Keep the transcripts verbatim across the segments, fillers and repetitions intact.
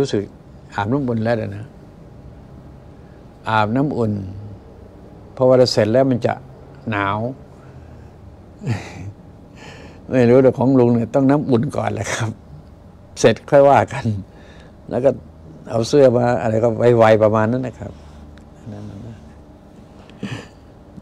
รู้สึกอาบน้ำอุ่นแล้วนะอาบน้ำอุ่นพอเวลาเสร็จแล้วมันจะหนาวไม่รู้แต่ของลุงเนี่ยต้องน้ำอุ่นก่อนแหละครับเสร็จค่อยว่ากันแล้วก็เอาเสื้อมาอะไรก็ไวๆประมาณนั้นนะครับ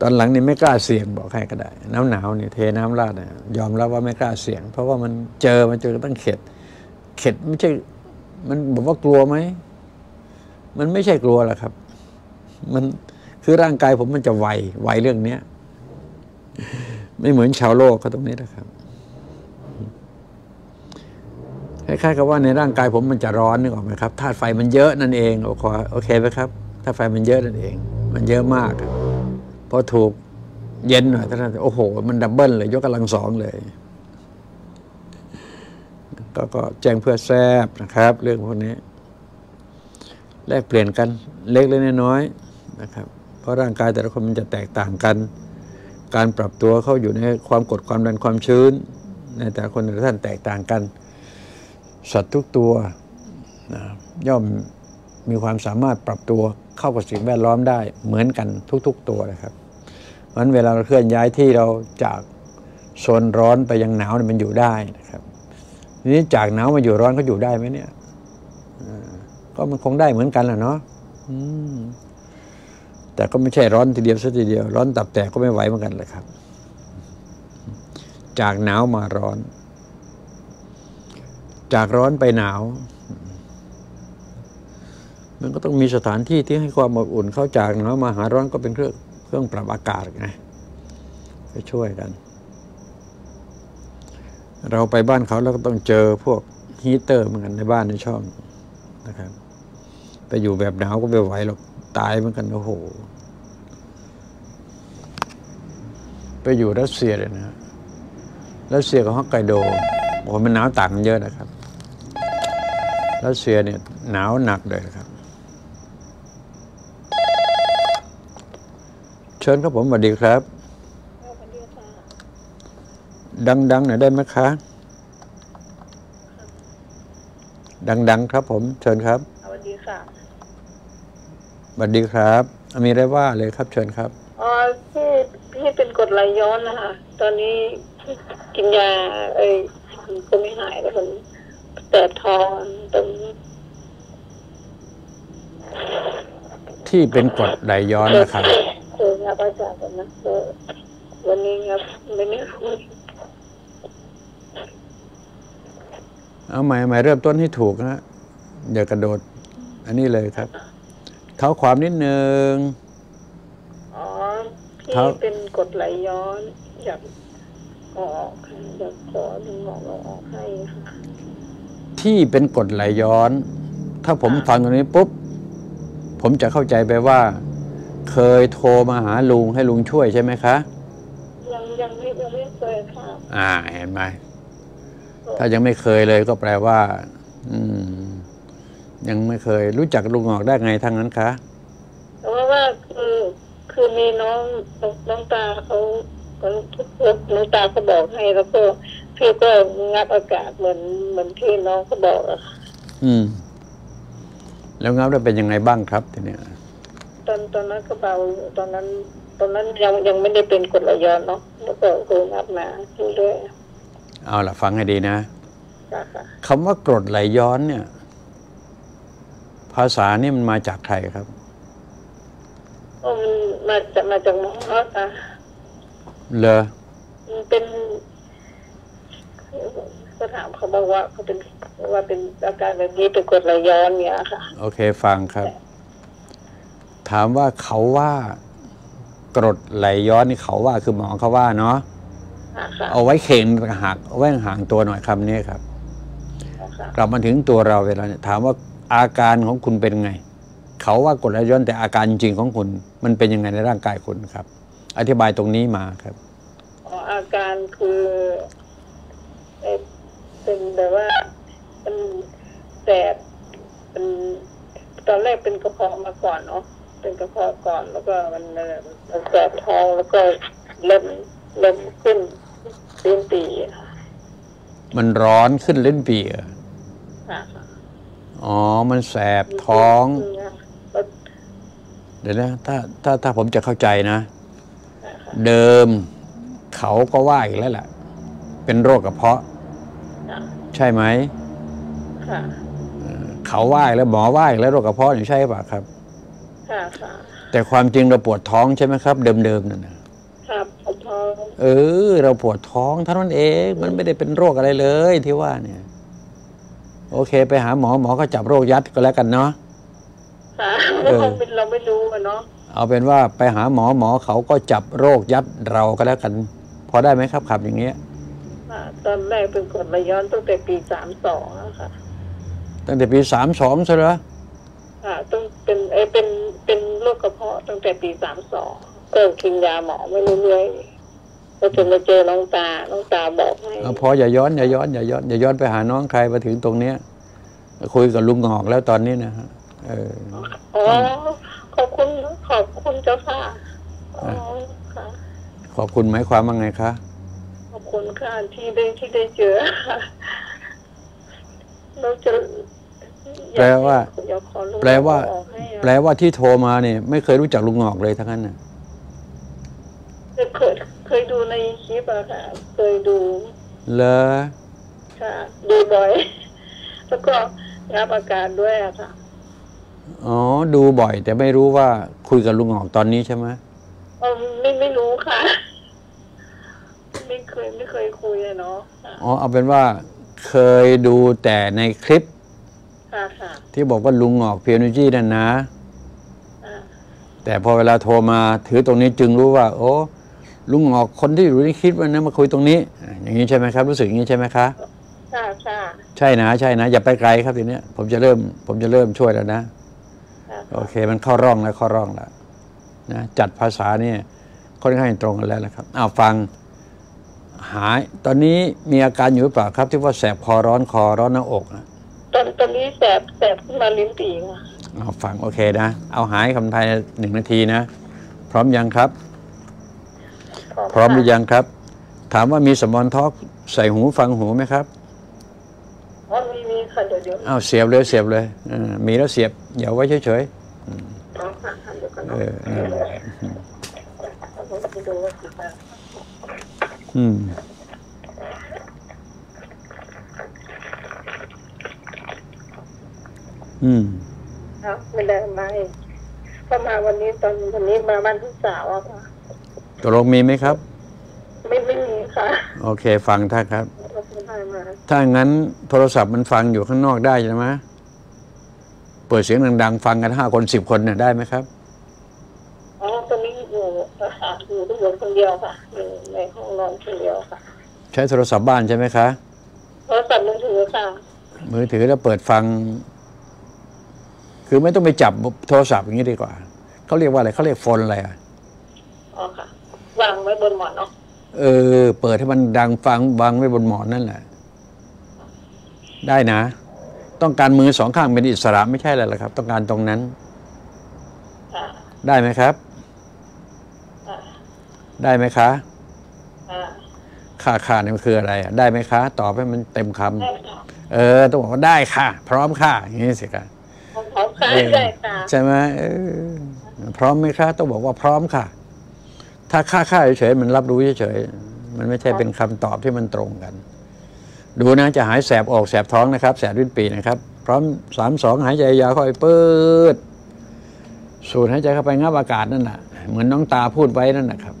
ตอนหลังนี่ไม่กล้าเสี่ยงบอกใครก็ได้น้ำหนาวนี่เทน้ำราดเนี่ยยอมรับว่าไม่กล้าเสี่ยงเพราะว่ามันเจอมันเจอแล้วมันเข็ดเข็ดไม่ใช่มันบอกว่ากลัวไหมมันไม่ใช่กลัวหรอกครับมันคือร่างกายผมมันจะไวไวเรื่องเนี้ยไม่เหมือนชาวโลกเขาตรงนี้นะครับคล้ายๆกับว่าในร่างกายผมมันจะร้อนนึกออกไหมครับธาตุไฟมันเยอะนั่นเองโอเคไหมครับธาตุไฟมันเยอะนั่นเองมันเยอะมากพอถูกเย็นหน่อยท่านโอ้โหมันดับเบิลเลยยกกำลังสองเลยก็แจ้งเพื่อแซบนะครับเรื่องพวกนี้แลกเปลี่ยนกันเล็กเล็กน้อยๆนะครับเพราะร่างกายแต่ละคนมันจะแตกต่างกันการปรับตัวเข้าอยู่ในความกดความดันความชื้นในแต่ละคนแต่ละท่านแตกต่างกันสัตว์ทุกตัวนะย่อมมีความสามารถปรับตัวเข้ากับสิ่งแวดล้อมได้เหมือนกันทุกๆตัวนะครับเพราะฉะนั้นเวลาเราเคลื่อนย้ายที่เราจากโซนร้อนไปยังหนาวมันอยู่ได้นะครับทีนี้จากหนาวมาอยู่ร้อนเขาอยู่ได้ไหมเนี่ยก็มันคงได้เหมือนกันแหละเนาะแต่ก็ไม่ใช่ร้อนทีเดียวซะทีเดียวร้อนตับแตกก็ไม่ไหวเหมือนกันเลยครับจากหนาวมาร้อนจากร้อนไปหนาวมันก็ต้องมีสถานที่ที่ให้ความอบอุ่นเข้าจากหนาวมาหาร้อนก็เป็นเครื่องเครื่องปรับอากาศไงไปช่วยกันเราไปบ้านเขาแล้วก็ต้องเจอพวกฮีเตอร์เหมือนกันในบ้านในช่องนะครับไปอยู่แบบหนาวก็ไม่ไหวหรอกตายเหมือนกันโอ้โหไปอยู่รัสเซียเลยนะรัสเซียกับฮอกไกโดโอ้โหมันหนาวต่างกันเยอะนะครับรัสเซียเนี่ยหนาวหนักเลยนะครับเชิญครับผมสวัสดีครับดังๆหน่อยได้ไหมคะดังๆครับผมเชิญครับสวัสดีค่ะสวัสดีครับมีอะไรว่าเลยครับเชิญครับอ๋อพี่พี่เป็นกรดไหลย้อนนะคะตอนนี้กินยาไอ้ก็ไม่หายแล้วผมแสบท้องตรงที่เป็นกรดไหลย้อนนะครับเจอครับอาจารย์นะวันนี้ครับวันนี้เอาใหม่ใหม่เริ่มต้นให้ถูกนะอย่ากระโดดอันนี้เลยครับเท้าความนิดนึงอ๋อพี่เป็นกรดไหลย้อนอยากออกอยากขอดึงหมอเราออกให้ค่ะที่เป็นกรดไหลย้อนถ้าผมฟังตรงนี้ปุ๊บผมจะเข้าใจไปว่าเคยโทรมาหาลุงให้ลุงช่วยใช่ไหมคะยังยังไม่ยังไม่เคยค่ะอ่าเห็นไหมถ้ายังไม่เคยเลยก็แปลว่าอืมยังไม่เคยรู้จักลุงออกได้ไงทั้งนั้นคะเพราะว่าคือคือมีน้องน้องตาเขาน้องตาเขาบอกให้แล้วก็พี่ก็งับอากาศเหมือนเหมือนที่น้องเขาบอกอะค่ะอืมแล้วงับได้เป็นยังไงบ้างครับทีเนี้ยตอนตอนนั้นก็เบาตอนนั้นตอนนั้นยังยังไม่ได้เป็นกรดไหลย้อนเนาะแล้วก็คืองับมาเรื่อยเอาล่ะฟังให้ดีนะคำว่ากรดไหลย้อนเนี่ยภาษานี่มันมาจากใครครับมันมาจากมาจากหมอค่ะเหรอเป็นก็ถามเขาบอกว่าเขาเป็นว่าเป็นอาการแบบนี้เป็นกรดไหลย้อนเนี่ยค่ะโอเคฟังครับถามว่าเขาว่ากรดไหลย้อนนี่เขาว่าคือหมอเขาว่าเนาะเอาไว้เข่งหักเอาไว้ห่างตัวหน่อยคำนี้ครับกลับมาถึงตัวเราเวลาถามว่าอาการของคุณเป็นไงเขาว่ากรดไหลย้อนแต่อาการจริงของคุณมันเป็นยังไงในร่างกายคุณครับอธิบายตรงนี้มาครับอ๋ออาการคือเป็นแบบว่าเป็นแสบเป็นตอนแรกเป็นกระเพาะมาก่อนเนาะเป็นกระเพาะก่อนแล้วก็มันมันแสบท้องแล้วก็เริ่มเริ่มขึ้นลิ้นปี่มันร้อนขึ้นลิ้นปี่อ่ะ อ๋อมันแสบท้องเดี๋ยวนะถ้าถ้าถ้าผมจะเข้าใจนะเดิมเขาก็ว่าอีกแล้วแหละเป็นโรคกระเพาะใช่ไหมเขาว่าอีกแล้วหมอว่าอีกแล้วโรคกระเพาะอยู่ใช่ป่ะครับแต่ความจริงเราปวดท้องใช่ไหมครับเดิมๆนั่นนะครับปวดท้องเออเราปวดท้องเท่านั้นเองมันไม่ได้เป็นโรคอะไรเลยที่ว่าเนี่ยโอเคไปหาหมอหมอก็จับโรคยัดก็แล้วกันเนาะเราเป็นเราไม่รู้เนาะเอาเป็นว่าไปหาหมอหมอเขาก็จับโรคยัดเราก็แล้วกันพอได้ไหมครับขับอย่างเงี้ยตอนแรกเป็นกรดไหลย้อนตั้งแต่ปีสามสองค่ะตั้งแต่ปีสามสองใช่ไหมค่ะต้องเป็นเอเป็นเป็นโรคกระเพาะตั้งแต่ปีสามสองเติมกินยาหมอไม่รู้เรื่อยพอจนมาเจอน้องตาน้องตาบอกให้พออย่าย้อนอย่าย้อนอย่าย้อนอย่าย้อนไปหาน้องใครมาถึงตรงเนี้ยคุยกับลุงงอกแล้วตอนนี้นะฮะเอออ๋อขอบคุณขอบคุณเจ้าค่ะอ๋อค่ะขอบคุณหมายความว่าไงคะขอบคุณค่ะที่ได้ที่ได้เจอเราจะแปลว่าแปลว่าแปลว่าที่โทรมาเนี่ยไม่เคยรู้จักลุงงอกเลยทั้งนั้นน่ะเคยเคยดูในคลิปอะค่ะเคยดูเหรอค่ะดูบ่อยแล้วก็รับอาการด้วยอะค่ะอ๋อดูบ่อยแต่ไม่รู้ว่าคุยกับลุงงอกตอนนี้ใช่ไหมเออไม่ไม่รู้ค่ะไม่เคยไม่เคยคุยเลยเนาะอ๋อเอาเป็นว่าเคยดูแต่ในคลิปที่บอกว่าลุงงอกเพียโนจี้นั่นนะแต่พอเวลาโทรมาถือตรงนี้จึงรู้ว่าโอ้ลุงงอกคนที่รู้นี่คิดว่านะมาคุยตรงนี้อย่างนี้ใช่ไหมครับรู้สึกอย่างนี้ใช่ไหมคะใช่ใช่ใช่นะใช่นะอย่าไปไกลครับทีเนี้ยผมจะเริ่มผมจะเริ่มช่วยแล้วนะโอเคมันเข้าร่องแล้วเข้าร่องแล้วนะจัดภาษาเนี่ยค่อนข้างตรงกันแล้วนะครับอ้าวฟังหายตอนนี้มีอาการอยู่หรือเปล่าครับที่ว่าแสบคอร้อนคอร้อนหน้าอกนะตอนตอนนี้แสบแสบขึ้นมาลิ้นปี่ค่ะอ้าวฟังโอเคนะเอาหายคำไทยหนึ่งนาทีนะพร้อมยังครับพร้อมหรือยังครับถามว่ามีสมอนท็อกใส่หูฟังหูไหมครับอ๋อมีมีค่ะเดี๋ยวเดี๋ยวอ้าวเสียบเลยเสียบเลยอ่ามีแล้วเสียบอย่าไว้เฉยเฉยอ๋อค่ะเดี๋ยวก่อนเอออืมอืมครับไม่ได้มาก็มาวันนี้ตอนวันนี้มาบ้านพี่สาวอะค่ะตกลงมีไหมครับไม่ไม่มีค่ะโอเคฟังท่านครับถ้างั้นโทรศัพท์มันฟังอยู่ข้างนอกได้ใช่ไหมเปิดเสียงดังๆฟังกันห้าคนสิบคนเนี่ยได้ไหมครับอ๋อตอนนี้อยู่ค่ะอยู่ที่อยู่คนเดียวค่ะอยู่ในห้องนอนคนเดียวค่ะใช้โทรศัพท์บ้านใช่ไหมคะโทรศัพท์มือถือค่ะมือถือแล้วเปิดฟังคือไม่ต้องไปจับโทรศัพท์อย่างนี้ดีกว่าเขาเรียกว่าอะไรเขาเรียกโฟนอะไรอ่ะอ๋อค่ะวางไว้บนหมอนเนาะเออเปิดให้มันดังฟังวางไว้บนหมอนนั่นแหละได้นะต้องการมือสองข้างเป็นอิสระไม่ใช่อะไรหรอกครับต้องการตรงนั้นได้ไหมครับได้ไหมคะค่าค่านี่มันคืออะไรอ่ะได้ไหมคะตอบให้มันเต็มคำเออต้องบอกว่าได้ค่ะพร้อมค่ะอย่างนี้สิคะพร้อมค่ะได้ค่ะใช่ไหมเออพร้อมไหมคะต้องบอกว่าพร้อมค่ะถ้าค่าค่าเฉยๆมันรับรู้เฉยๆมันไม่ใช่เป็นคำตอบที่มันตรงกันดูนะจะหายแสบออกแสบท้องนะครับแสบลิ้นปี่นะครับพร้อมสามสองหายใจยาวค่อยเปิดสูดหายใจเข้าไปงับอากาศนั่นน่ะเหมือนน้องตาพูดไว้นั่นนะครับ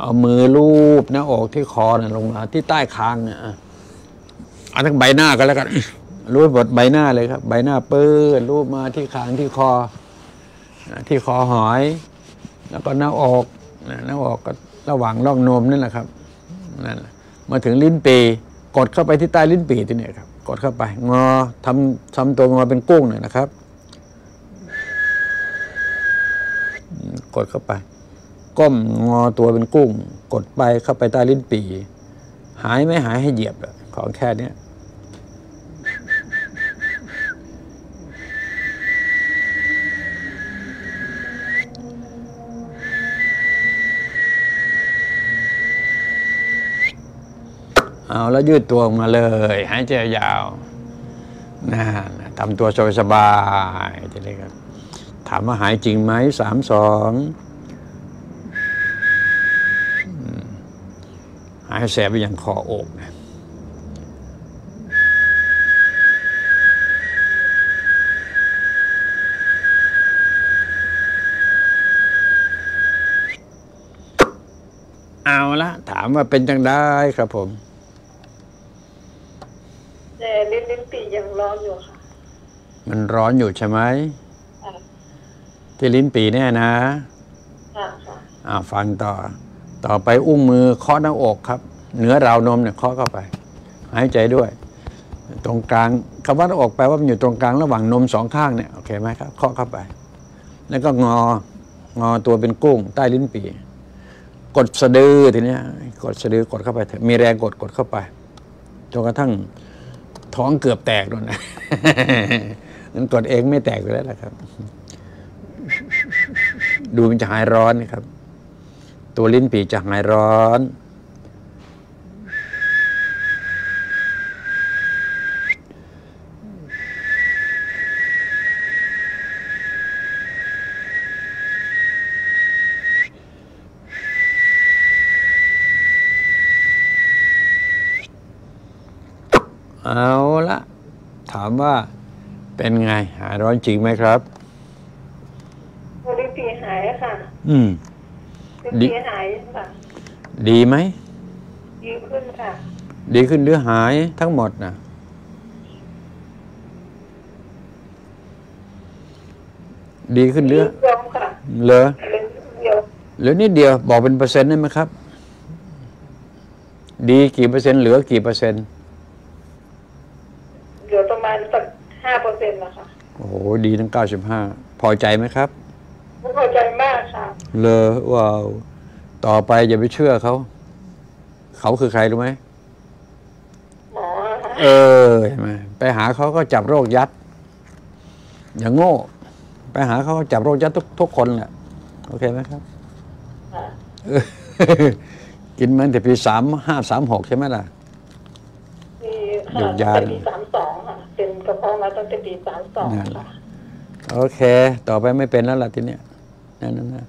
เอามือลูบหน้าอกที่คอเนี่ยลงมาที่ใต้คางเนี่ยเอาทั้งใบหน้าก็แล้วกันรูปบทใบหน้าเลยครับใบหน้าเปื้อนรูปมาที่คางที่คอที่คอหอยแล้วก็หน้าอกหน้าอกก็ระหว่างร่องนมนั่นแหละครับนั่นมาถึงลิ้นปีกดเข้าไปที่ใต้ลิ้นปีที่เนี่ยครับกดเข้าไปงอทำทำตัวงอเป็นกุ้งเนี่ยนะครับกดเข้าไป ก้มงอตัวเป็นกุ้งกดไปเข้าไปใต้ลิ้นปี่หายไม่หายให้เหยียบของแค่นี้เอาแล้วยืดตัวออกมาเลยหายใจยาวนะทำตัวสบายๆทีนี้ครับถามว่าหายจริงไหมสามสองหายแสบไปอย่างคออกนะเอาละถามว่าเป็นจังได้ครับผมแต่ลิ้นลิ้นปียังร้อนอยู่ค่ะมันร้อนอยู่ใช่ไหมที่ลิ้นปีแน่นะอ่าฟังต่อต่อไปอุ้งมือเคาะหน้าอกครับเหนือราวนมเนี่ยเคาะเข้าไปหายใจด้วยตรงกลางคำว่าหน้าอกแปลว่ามันอยู่ตรงกลางระหว่างนมสองข้างเนี่ยโอเคไหมครับเคาะเข้าไปแล้วก็งองอตัวเป็นกุ้งใต้ลิ้นปีกดสะดือทีนี้กดสะดือกดเข้าไปมีแรงกดกดเข้าไปจนกระทั่งท้องเกือบแตกโดนนะนั่นกดเองไม่แตกอยู่แล้วล่ะครับดูมันจะหายร้อนนะครับตัวลิ้นปี่จะหายร้อนเอาละถามว่าเป็นไงหายร้อนจริงไหมครับตัวลิ้นปี่หายค่ะอืมดีหายค่ะดีไหมดีขึ้นค่ะดีขึ้นหรือหายทั้งหมดนะดีขึ้นหรือเหลือเหลือนิดเดียวบอกเป็นเปอร์เซ็นต์ได้ไหมครับดีกี่เปอร์เซ็นต์เหลือกี่เปอร์เซ็นต์เหลือประมาณสักห้าเปอร์เซ็นต์นะคะโอ้โหดีทั้งเก้าสิบห้าพอใจไหมครับพอใจมากค่ะเลยว้าวต่อไปอย่าไปเชื่อเขาเขาคือใครรู้ไหมหมอเออใช่ไหมไปหาเขาก็จับโรคยัดอย่างโง่ไปหาเขาก็จับโรคยัดทุกทุกคนแหละโอเคไหมครับ กินมันแต่ปีสามห้าสามหกใช่ไหมล่ะปีหกยาปีสามสองค่ะเป็นกระเพาะมาตั้งแต่ปีสามสองค่ะโอเคต่อไปไม่เป็นแล้วล่ะทีเนี้ยนั่นนะ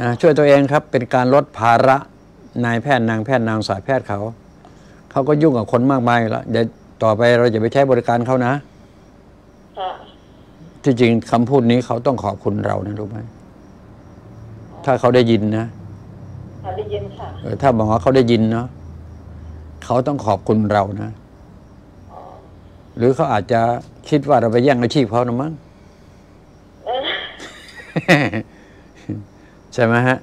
นะช่วยตัวเองครับเป็นการลดภาระนายแพทย์นางแพทย์นางสายแพทย์เขาเขาก็ยุ่งกับคนมากมายแล้วเดี๋ยวต่อไปเราจะไปใช้บริการเขานะที่จริงคำพูดนี้เขาต้องขอบคุณเรานะรู้ไหมถ้าเขาได้ยินนะได้ยินค่ะถ้าบอกว่าเขาได้ยินเนาะเขาต้องขอบคุณเรานะหรือเขาอาจจะคิดว่าเราไปแย่งอาชีพเขานะมั้งใช่ไหมฮะ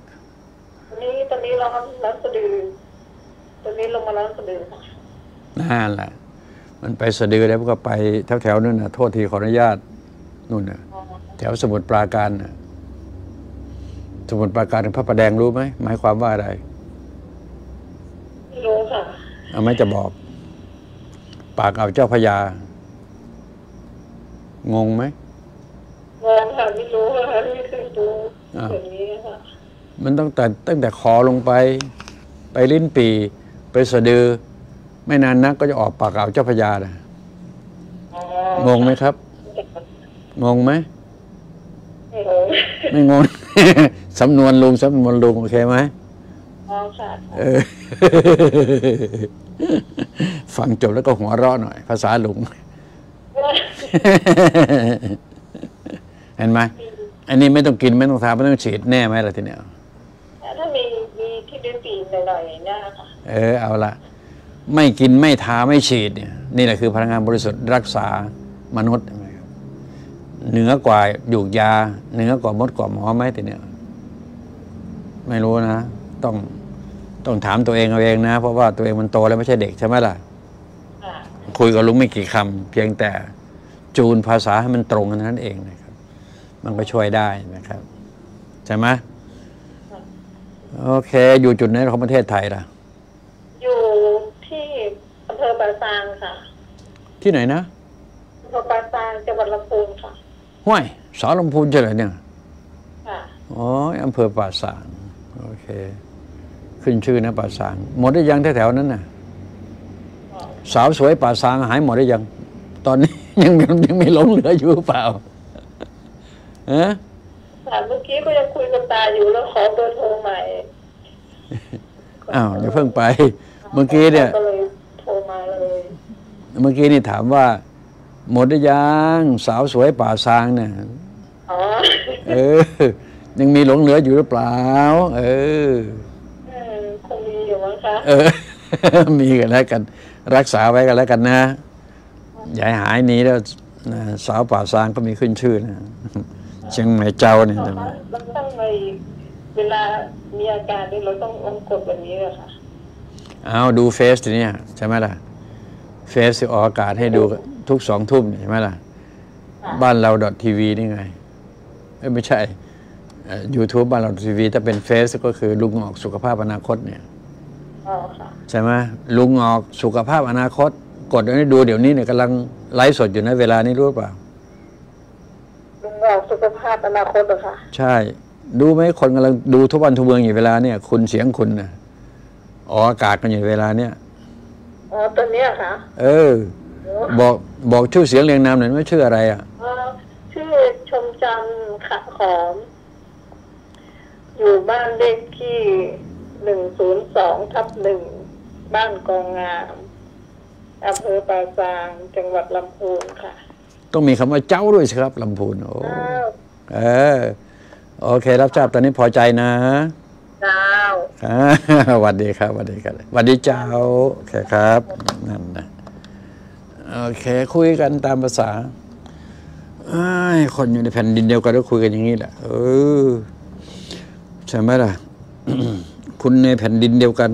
ตอนนี้ตอนนี้เราล้างสะดือตอนนี้ลงมาล้างสะดือนั่นแหละมันไปสะดือแล้วก็ไปแถวแถวนู่นนะโทษทีขออนุญาตนู่นนะแถวสมุทรปราการนะสมุทรปราการพระประแดงรู้ไหมหมายความว่าอะไรรู้ค่ะเอาไม่จะบอกปากอ่าวเจ้าพระยางงไหมงงค่ะไม่รู้ค่ะไม่เคยดูแบบนี้ค่ะมันตั้งแต่ตั้งแต่คอลงไปไปลิ้นปี่ไปสะดือไม่นานนักก็จะออกปากอ่าวเจ้าพระยานะงงไหมครับงงไหมไม่งงสำนวนลุงสำนวนลุงโอเคไหมงงค่ะฟังจบแล้วก็หัวเราะหน่อยภาษาลุงเห็นไหมอันนี้ไม่ต้องกินไม่ต้องทาไม่ต้องฉีดแน่ไหมล่ะทีเนี้ยถ้ามีมีที่ดื้อปีนหน่อยๆน่าค่ะเออเอาละไม่กินไม่ทาไม่ฉีดเนี่ยนี่แหละคือพลังงานบริสุทธิ์รักษามนุษย์เหนือกว่าหยูกยาเหนือกว่ามดกว่าหมอไหมทีเนี้ยไม่รู้นะต้องต้องถามตัวเองเอาเองนะเพราะว่าตัวเองมันโตแล้วไม่ใช่เด็กใช่ไหมล่ะคุยกับลุงไม่กี่คำเพียงแต่จูนภาษาให้มันตรงกันนั่นเองมันก็ช่วยได้นะครับใช่ไหม โอเคอยู่จุดไหนของประเทศไทยล่ะอยู่ที่อำเภอปราสางค่ะที่ไหนนะอำเภอปราสางจังหวัดลำพูนค่ะห้วยสาวลำพูนใช่ไหมเนี่ยค่ะอ๋ออำเภอปราสางโอเคขึ้นชื่อนะปราสางหมดได้ยังแถวๆนั้นน่ะสาวสวยปราสางหายหมดได้ยังตอนนี้ยังยังไม่หลงเหลืออยู่เปล่าฮะเมื่อกี้ก็ยังคุยกับตาอยู่แล้วขอเบอร์โทรใหม่อ้าวอย่าเพิ่งไปเมื่อกี้เนี่ยก็เลยโทรมาเลยเมื่อกี้นี่ถามว่าหมดได้ยังสาวสวยป่าซางเนี่ยอ๋อเออยังมีหลงเหลืออยู่หรือเปล่าเออคงมีอยู่มั้งคะเออมีกันแล้วกันรักษาไว้กันแล้วกันนะอย่าหายหนีแล้วสาวป่าซางก็มีขึ้นชื่อนะเชียงใหม่เจ้าเนี่ยเราต้องไปเวลามีอาการนี้เราต้องอมกดแบบนี้เลยค่ะเอาดูเฟซทีนี้ใช่ไหมล่ะเฟซออกอากาศให้ดูทุกสองทุ่มใช่ไหมล่ะบ้านเราดอททีวีนี่ไงไม่ใช่ YouTube บ้านเราทีวีถ้าเป็นเฟซก็คือลุงออกสุขภาพอนาคตเนี่ยใช่ไหมลุงออกสุขภาพอนาคตกดให้ดูเดี๋ยวนี้เนี่ยกำลังไลฟ์สดอยู่ในเวลานี้รู้เปล่าสุขภาพอนาคตเหรอคะใช่ดูไหมคนกำลังดูทุกวันทุกเมืองอยู่เวลาเนี่ยคุณเสียงคุณนะอ๋ออากาศกันอยู่เวลาเนี่ยอ๋อตอนนี้ค่ะเออบอกบอกชื่อเสียงเรียงนามหน่อยว่าชื่ออะไรอ่ะชื่อชมจันทร์ขะขอมอยู่บ้านเลขที่หนึ่งศูนย์สองทับหนึ่งบ้านกองงามอำเภอปราสางจังหวัดลำพูนค่ะต้องมีคำว่าเจ้าด้วยสิครับลำพูนโอ้เออโอเครับทราบตอนนี้พอใจนะเจ้าสวัสดีครับสวัสดีครับสวัสดีเจ้าโอเคครับนั่นนะโอเคคุยกันตามภาษาคนอยู่ในแผ่นดินเดียวกันก็คุยกันอย่างนี้แหละเออใช่ไหมล่ะ คุณในแผ่นดินเดียวกัน